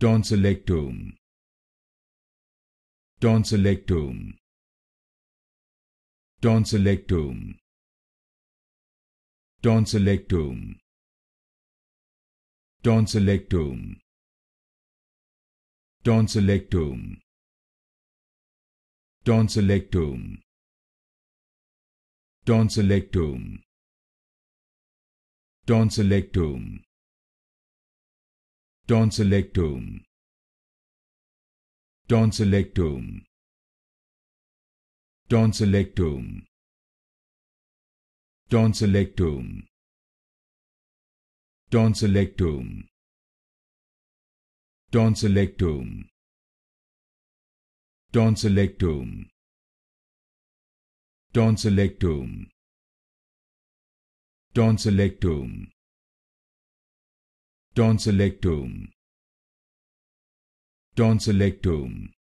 Tonsillektom. Tonsillektom. Tonsillektom. Tonsillektom. Tonsillektom. Tonsillektom. Tonsillektom. Tonsillektom. Tonsillektom. Tonsillektom. Tonsillektom. Tonsillektom. Tonsillektom. Tonsillektom. Tonsillektom. Tonsillektom. Tonsillektom. Tonsillektom. Tonsillektom. Tonsillektom.